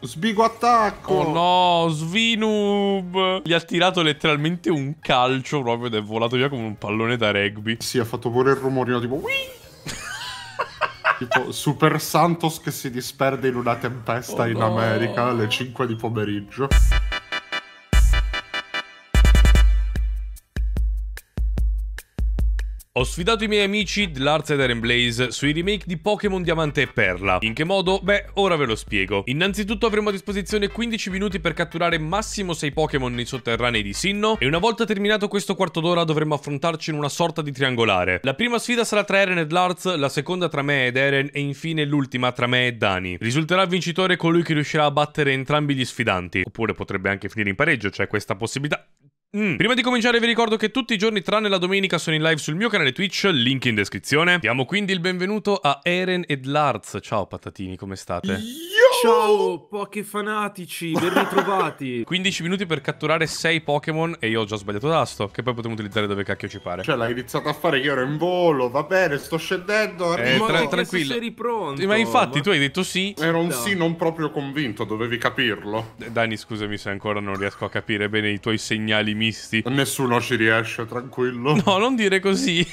Sbigo attacco! Oh no, Svinub! Gli ha tirato letteralmente un calcio proprio ed è volato via come un pallone da rugby. Sì, ha fatto pure il rumorino tipo... tipo Super Santos che si disperde in una tempesta in America alle 5 di pomeriggio. Ho sfidato i miei amici Dlarzz ed Eren Blaze sui remake di Pokémon Diamante e Perla. In che modo? Beh, ora ve lo spiego. Innanzitutto avremo a disposizione 15 minuti per catturare massimo 6 Pokémon nei sotterranei di Sinnoh, e una volta terminato questo quarto d'ora dovremo affrontarci in una sorta di triangolare. La prima sfida sarà tra Eren e Dlarzz, la seconda tra me ed Eren e infine l'ultima tra me e Dani. Risulterà vincitore colui che riuscirà a battere entrambi gli sfidanti. Oppure potrebbe anche finire in pareggio, c'è questa possibilità... Prima di cominciare vi ricordo che tutti i giorni tranne la domenica sono in live sul mio canale Twitch, link in descrizione. Diamo quindi il benvenuto a Eren e Dlarzz. Ciao patatini, come state? Ciao pochi fanatici, ben ritrovati. 15 minuti per catturare 6 Pokémon e io ho già sbagliato tasto, che poi potremo utilizzare dove cacchio ci pare. Cioè l'hai iniziato a fare che ero in volo, va bene, sto scendendo. Tranquillo. Eri pronto? Ma infatti tu hai detto sì. Era un sì non proprio convinto, dovevi capirlo. Dani scusami se ancora non riesco a capire bene i tuoi segnali misti. Nessuno ci riesce, tranquillo. No, non dire così.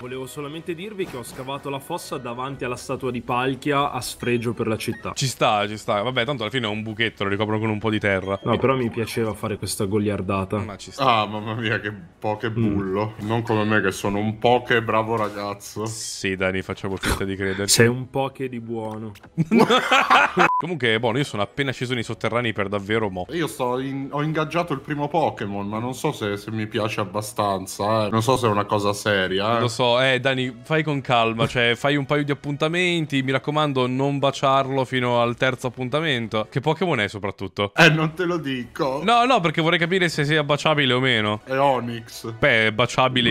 Volevo solamente dirvi che ho scavato la fossa davanti alla statua di Palkia a sfregio per la città. Ci sta, vabbè tanto alla fine è un buchetto, lo ricoprono con un po' di terra. No, però mi piaceva fare questa goliardata. Ma ci sta. Ah, mamma mia, che poche bullo. Non come me che sono un poche bravo ragazzo. Sì, Dani, facciamo finta di crederci. Sei un poche di buono. Comunque, buono, io sono appena sceso nei sotterranei per davvero mo. Io ho ingaggiato il primo Pokémon, ma non so se mi piace abbastanza, Non so se è una cosa seria, Lo so, Dani, fai con calma, cioè fai un paio di appuntamenti, mi raccomando non baciarlo fino al terzo appuntamento. Che Pokémon è soprattutto? Non te lo dico. No, no, perché vorrei capire se sia baciabile o meno. È Onix. Beh, è baciabile.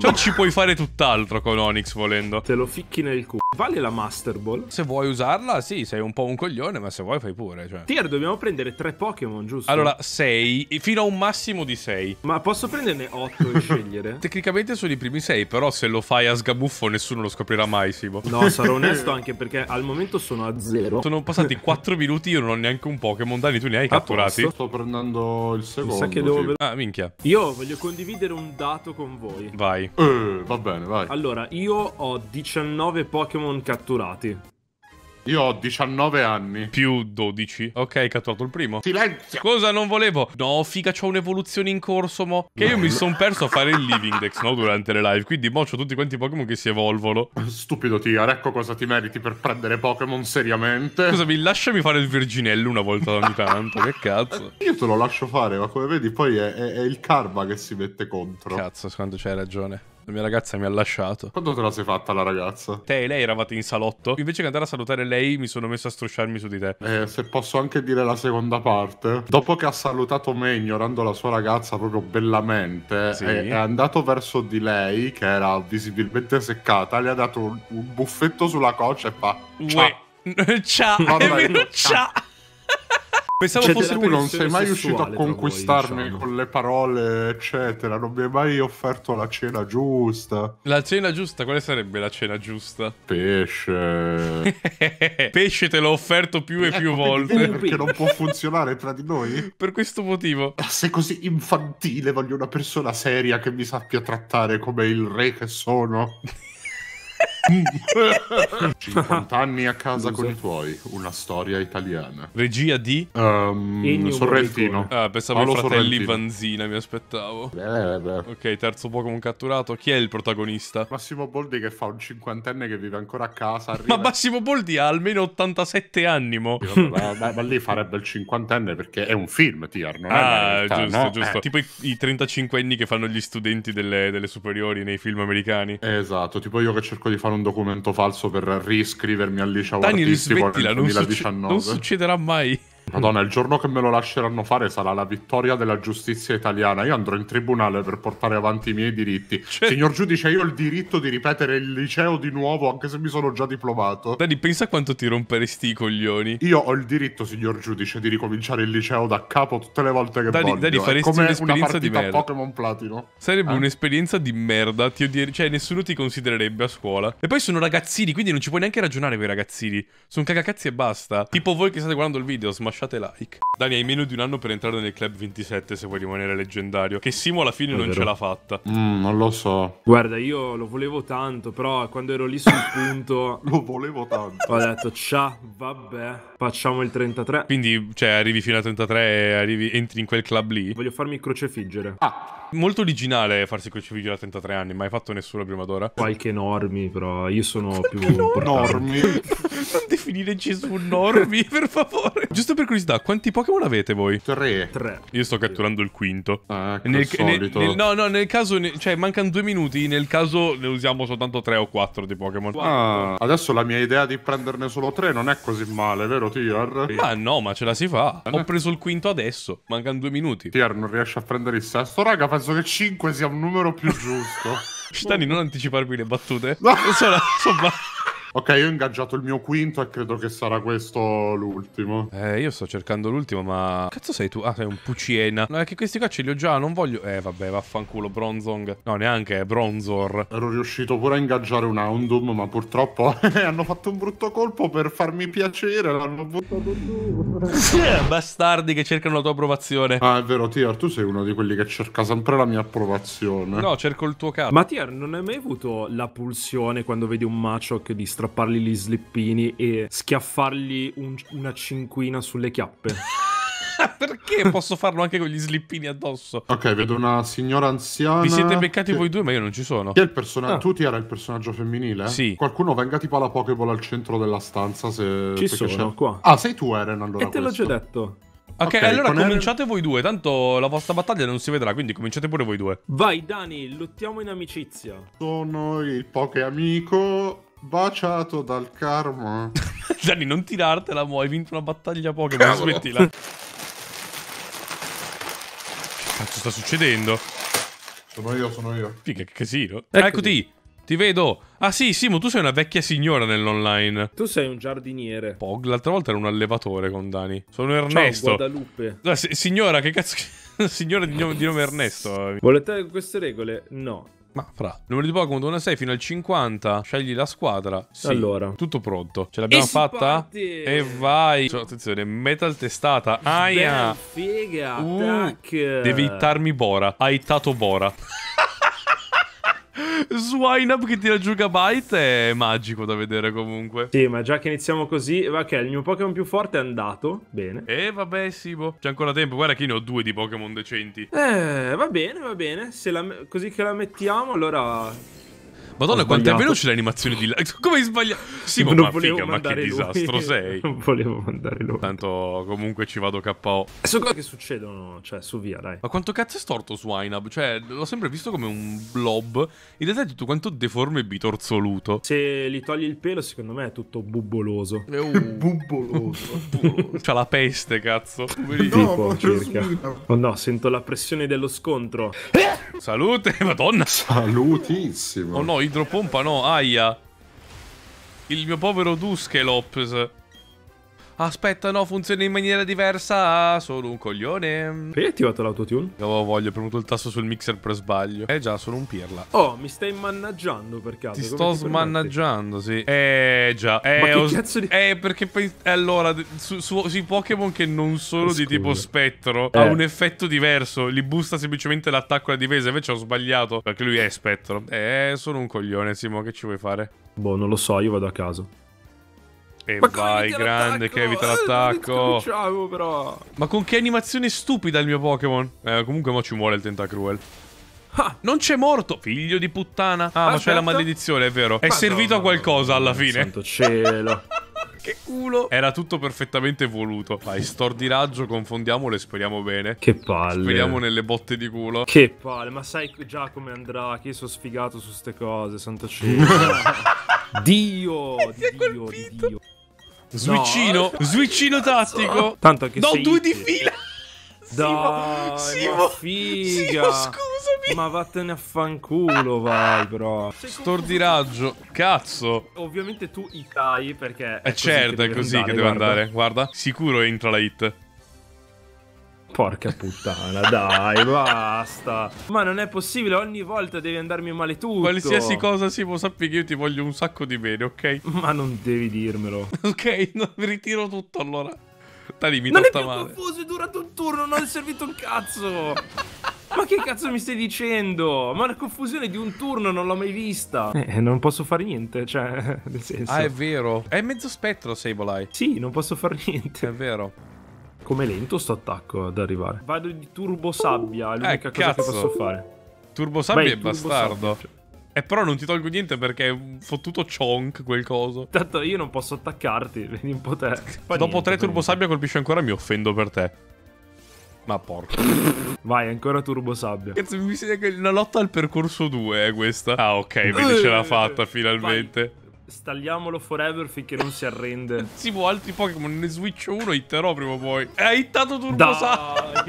Cioè ci puoi fare tutt'altro con Onix volendo. Te lo ficchi nel culo. Vale la Master Ball? Se vuoi usarla, sì, sei un po' un coglione, ma se vuoi fai pure, cioè. Tier, dobbiamo prendere 3 Pokémon, giusto? Allora, 6, fino a un massimo di 6. Ma posso prenderne 8 e scegliere? Tecnicamente sono i primi 6, però se lo fai a sgabuffo nessuno lo scoprirà mai, Simo. No, sarò onesto anche perché al momento sono a 0. Sono passati 4 minuti, io non ho neanche un Pokémon. Dani, tu ne hai catturati? Sto prendendo il secondo. Mi sa che devo... Ah, minchia. Io voglio condividere un dato con voi. Vai. Va bene, vai. Allora, io ho 19 Pokémon catturati. Io ho 19 anni. Più 12. Ok, catturato il primo. Silenzio. Cosa non volevo? No, figa, c'ho un'evoluzione in corso, mo. Che io mi sono perso a fare il Living Dex, no? Durante le live. Quindi mo c'ho tutti quanti i Pokémon che si evolvono. Stupido Tiar, ecco cosa ti meriti per prendere Pokémon seriamente. Scusami, lasciami fare il virginello una volta ogni tanto. Che cazzo. Io te lo lascio fare, ma come vedi poi è il karma che si mette contro. Cazzo, quando c'hai ragione. La mia ragazza mi ha lasciato. Quando te la sei fatta la ragazza? Te e lei eravate in salotto. Invece che andare a salutare lei mi sono messo a strusciarmi su di te. Se posso anche dire la seconda parte. Dopo che ha salutato me ignorando la sua ragazza proprio bellamente, sì, è andato verso di lei che era visibilmente seccata. Le ha dato un buffetto sulla coccia e fa ciao. Pensavo fosse tu non sei mai riuscito a conquistarmi con le parole eccetera, non mi hai mai offerto la cena giusta. La cena giusta? Quale sarebbe la cena giusta? Pesce. Pesce te l'ho offerto più e più volte. Perché non può funzionare tra di noi? Per questo motivo. Sei così infantile, voglio una persona seria che mi sappia trattare come il re che sono. 50 anni a casa con i tuoi, una storia italiana. Regia di Sorrentino. Pensavo Paolo fratelli Vanzina, mi aspettavo. Ok, terzo Pokémon catturato. Chi è il protagonista? Massimo Boldi, che fa un cinquantenne che vive ancora a casa. Ma Massimo Boldi ha almeno 87 anni mo. Ma lì farebbe il cinquantenne perché è un film, Tiar, non è realtà, giusto, no? Giusto. Tipo i 35enni che fanno gli studenti delle superiori nei film americani. Esatto, tipo io che cerco di fare un documento falso per riscrivermi al liceo artistico nel 2019. Non succederà mai. Madonna, il giorno che me lo lasceranno fare sarà la vittoria della giustizia italiana. Io andrò in tribunale per portare avanti i miei diritti. Cioè... Signor giudice, io ho il diritto di ripetere il liceo di nuovo, anche se mi sono già diplomato. Dani, pensa quanto ti romperesti i coglioni. Io ho il diritto, signor giudice, di ricominciare il liceo da capo tutte le volte che voglio. Dani, faresti un'esperienza di merda. Pokémon Platino. Sarebbe un'esperienza di merda, ti odierei. Cioè, nessuno ti considererebbe a scuola. E poi sono ragazzini, quindi non ci puoi neanche ragionare con i ragazzini. Sono cagacazzi e basta. Tipo voi che state guardando il video, smashate like. Dani, hai meno di un anno per entrare nel club 27 se vuoi rimanere leggendario. Che Simo alla fine non ce l'ha fatta. Non lo so. Guarda, io lo volevo tanto, però quando ero lì sul punto lo volevo tanto. Ho detto ciao, vabbè, facciamo il 33. Quindi, cioè, arrivi fino a 33 e entri in quel club lì. Voglio farmi crocefiggere. Ah, molto originale farsi crocefiggere a 33 anni. Mai fatto nessuno prima d'ora. Qualche normi, però io sono più normi. Non definire Gesù normi, per favore. Giusto per curiosità, quanti Pokémon avete voi? 3. Io sto catturando il quinto. Ah, nel caso... cioè, mancano 2 minuti. Nel caso ne usiamo soltanto 3 o 4 di Pokémon. Ah, adesso la mia idea di prenderne solo 3 non è così male, vero Tyr? Ma no, ma ce la si fa. Ho preso il quinto adesso. Mancano 2 minuti. Tyr non riesce a prendere il sesto. Raga, penso che 5 sia un numero più giusto. Stani, non anticiparmi le battute. No. Insomma... Ok, io ho ingaggiato il mio quinto e credo che sarà questo l'ultimo. Io sto cercando l'ultimo, ma... Cazzo sei tu? Ah, sei un Puciena. No, è che questi qua ce li ho già, non voglio... vabbè, vaffanculo, Bronzong. No, neanche, Bronzor. Ero riuscito pure a ingaggiare un Houndoom, ma purtroppo hanno fatto un brutto colpo per farmi piacere. L'hanno buttato giù. Sì, bastardi che cercano la tua approvazione. Ah, è vero, Tyr, tu sei uno di quelli che cerca sempre la mia approvazione. No, cerco il tuo caso. Ma Tyr, non hai mai avuto la pulsione quando vedi un macho che distrugge? Strappargli gli slippini e schiaffargli una cinquina sulle chiappe. Perché posso farlo anche con gli slippini addosso? Ok, vedo una signora anziana. Vi siete beccati voi due, ma io non ci sono. Chi è il personaggio? Tu Tyr, era il personaggio femminile? Sì. Qualcuno venga tipo alla Pokéball al centro della stanza. Se ci sono qua. Ah, sei tu Eren allora. E te l'ho già detto. Ok, allora cominciate voi due, tanto la vostra battaglia non si vedrà, quindi cominciate pure voi due. Vai Dani, lottiamo in amicizia. Sono il Poké amico baciato dal karma. Dani, non tirartela, mo', hai vinto una battaglia Pokémon, smettila. Cazzo sta succedendo? Sono io. Figa, che casino. Eccoti, ti vedo. Ah sì, Simo, tu sei una vecchia signora nell'online. Tu sei un giardiniere. Pog, l'altra volta era un allevatore con Dani. Sono Ernesto. Ciao, Guadalupe. Signora, che cazzo... Signora di nome Ernesto. Volete queste regole? No. Ma fra, numero di Pokémon da 1 a 6 fino al 50, scegli la squadra. Sì, allora tutto pronto. Ce l'abbiamo fatta? E vai. Cioè, attenzione, metal testata. Aia. Figa. Devi hittarmi Bora. Hai hittato Bora. Swine up che tira giù Gigabyte è magico da vedere comunque. Sì, ma già che iniziamo così, ok, il mio Pokémon più forte è andato. Bene. Vabbè, Sibo, c'è ancora tempo, guarda che io ne ho 2 di Pokémon decenti. Va bene, se la... così che la mettiamo, allora... Madonna, quanto è veloce l'animazione di là. Come hai sbagliato? Sì, ma figa, ma che disastro sei. Non volevo mandare lui. Tanto comunque ci vado KO. E so cosa che succedono, cioè, su via, dai. Ma quanto cazzo è storto Swinub? Cioè, l'ho sempre visto come un blob. In realtà è tutto quanto deforme e bitorzoluto. Se li togli il pelo, secondo me è tutto bubboloso. Bubboloso. C'ha la peste, cazzo. No, oh no, sento la pressione dello scontro. Salute, madonna. Salutissimo. Oh no, idropompa no, aia. Il mio povero Duskelops. Aspetta, no, funziona in maniera diversa. Sono un coglione. Perché hai attivato l'autotune? No, voglio, ho premuto il tasto sul mixer per sbaglio. Già, sono un pirla. Oh, mi stai mannaggiando per caso. Ti sto smannaggiando, sì. Già. Ma che cazzo di... perché poi... Allora, sui Pokémon che non sono di tipo spettro, ha un effetto diverso. Li boosta semplicemente l'attacco e la difesa. Invece ho sbagliato, perché lui è spettro. Sono un coglione, Simo, che ci vuoi fare? Boh, non lo so, io vado a caso. E vai, grande, che evita l'attacco. Ma con che animazione stupida il mio Pokémon. Comunque mo ci muore il Tentacruel. Ah, non c'è morto, figlio di puttana. Ah, ma c'è la maledizione, è vero. È servito a qualcosa alla fine. Santo cielo. Che culo. Era tutto perfettamente voluto. Vai, stordiraggio, confondiamolo e speriamo bene. Che palle. Speriamo nelle botte di culo. Che palle, ma sai già come andrà. Che io sono sfigato su ste cose, santo cielo. Dio, Dio. Switchino, no. Switchino tattico. Tanto che no, sei... due di fila. Dai, Simo, figa. Simo, scusami. Ma vattene a fanculo, vai, bro. Stordiraggio, cazzo. Ovviamente tu Itai, perché è certo, è così che deve andare, guarda. Sicuro entra la hit. Porca puttana, dai, basta. Ma non è possibile, ogni volta devi andarmi male tutto. Qualsiasi cosa, Simo, sappi che io ti voglio un sacco di bene, ok? Ma non devi dirmelo. Ok, no, mi ritiro tutto allora. Dai, mi tocca male. Non è più confuso, è durato un turno, non è servito un cazzo. Ma che cazzo mi stai dicendo? Ma la confusione di un turno non l'ho mai vista. Non posso fare niente, cioè, nel senso. Ah, è vero. È mezzo spettro, Sableye. Sì, non posso fare niente. È vero. Come lento sto attacco ad arrivare. Vado di turbo sabbia, l'unica cosa che posso fare. Turbo sabbia è bastardo. Sabbia. Però non ti tolgo niente perché è un fottuto chonk quel coso. Tanto io non posso attaccarti, vedi un po' te. Dopo niente, tre turbo sabbia colpisci ancora, mi offendo per te. Ma porca. Vai, ancora turbo sabbia. Cazzo, mi sembra che una lotta al percorso 2 è questa. Ah, ok, vedi, ce l'ha fatta finalmente. Vai. Stagliamolo forever finché non si arrende. Si può, altri Pokémon ne switch uno, hitterò prima o poi. Hai hittato turbo sabbia.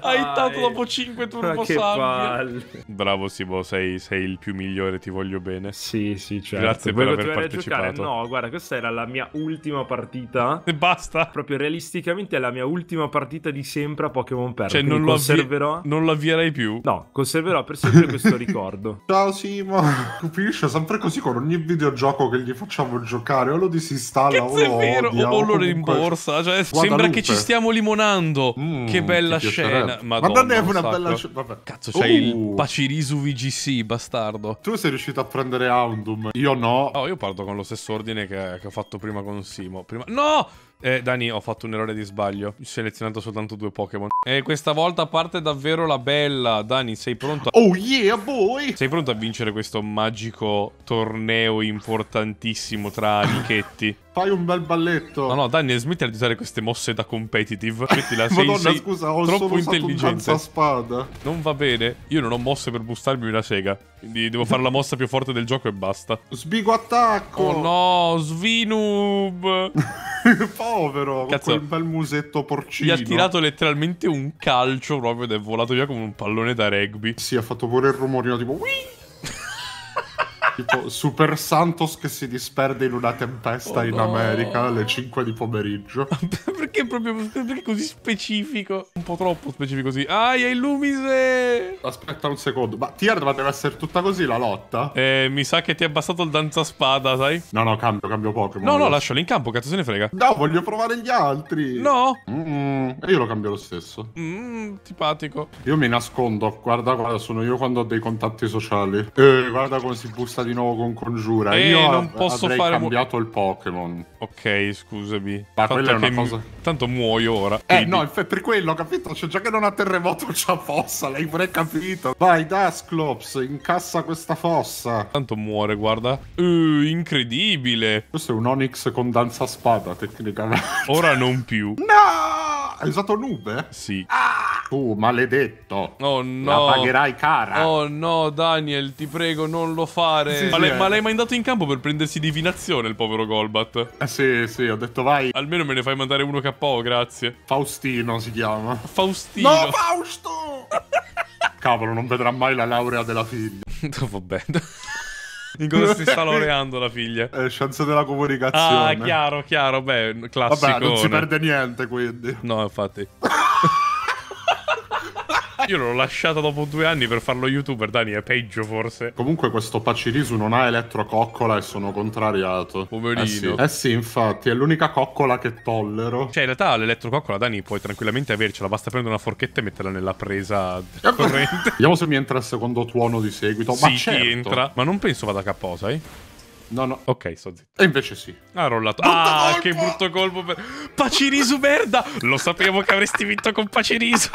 Hai hittato dopo 5 turbo sabbia. Bravo Simo, sei il più migliore, ti voglio bene. Sì, sì, certo. Grazie per aver partecipato. Giocare? No, guarda, questa era la mia ultima partita. E basta. Proprio realisticamente è la mia ultima partita di sempre a Pokémon Perla. Cioè non lo conserverò. Non la avvierai più. No, conserverò per sempre questo ricordo. Ciao Simo. Stupisce sempre così con ogni videogioco che gli facciamo giocare, o lo disinstalla o lo odia, o lo rimborsa, cioè, sembra che ci stiamo limonando. Che bella scena. Madonna, è una bella scena. Cazzo, c'hai il Pachirisu VGC, bastardo. Tu sei riuscito a prendere Houndoom, io no. Oh, io parto con lo stesso ordine che ho fatto prima con Simo. No! Dani, ho fatto un errore di sbaglio. Ho selezionato soltanto 2 Pokémon. E questa volta parte davvero la bella. Dani, sei pronto? Oh yeah, boy! Sei pronto a vincere questo magico torneo importantissimo tra amichetti? Fai un bel balletto. No, no, Dani, smettila di usare queste mosse da competitive. Smettila, Madonna, scusa, ho troppo intelligente. Spada. Non va bene. Io non ho mosse per bustarmi una sega. Quindi devo fare la mossa più forte del gioco e basta. Sbigo attacco! Oh no, Svinub! Povero, cazzo, con quel bel musetto porcino. Gli ha tirato letteralmente un calcio proprio ed è volato via come un pallone da rugby. Sì, ha fatto pure il rumorino tipo tipo Super Santos che si disperde in una tempesta in America alle 5 di pomeriggio. Perché proprio perché così specifico? Un po' troppo specifico così. Aia, Illumise! Aspetta un secondo. Ma Tier, ma deve essere tutta così la lotta? Mi sa che ti è abbassato il danzaspada, sai? No, no, cambio Pokémon. No, no, lascialo in campo, cazzo se ne frega. No, voglio provare gli altri. No. E io lo cambio lo stesso. Antipatico. Io mi nascondo. Guarda, sono io quando ho dei contatti sociali. Guarda come si busta di nuovo con congiura. Io non posso fare, cambiato il Pokémon. Ok, scusami. Ma quella è una cosa. Tanto muoio ora. Quindi. No, per quello, ho capito? Cioè, già che non ha terremoto c'ha fossa, l'hai pure capito. Vai, Dlarzz, incassa questa fossa. Tanto muore, guarda. Incredibile. Questo è un Onix con danza spada, tecnicamente. Ora non più. No! Hai usato Nube? Sì. Tu, maledetto. Oh no. La pagherai cara. Oh no, Daniel, ti prego, non lo fare. Sì, ma l'hai mandato in campo per prendersi divinazione il povero Golbat? Sì, ho detto vai. Almeno me ne fai mandare uno KO, grazie. Faustino si chiama. Faustino. No, Fausto! Cavolo, non vedrà mai la laurea della figlia. Vabbè. In cosa si sta laureando la figlia? Scienze della comunicazione. Ah, chiaro, beh, classico. Vabbè, non si perde niente, quindi. No, infatti. Io l'ho lasciata dopo 2 anni per farlo youtuber, Dani, è peggio forse. Comunque questo Pachirisu non ha elettrococcola e sono contrariato. Poverino. Sì, infatti, è l'unica coccola che tollero. Cioè, in realtà l'elettrococcola, Dani, puoi tranquillamente avercela. Basta prendere una forchetta e metterla nella presa del corrente. Vediamo se mi entra il secondo tuono di seguito. Sì, ma certo. Entra. Ma non penso vada KO, sai? No. Ok, sto zitto. E invece sì. Ha rollato. Ah, che brutto colpo per... Pachirisu, merda! Lo sapevo che avresti vinto con Pachirisu.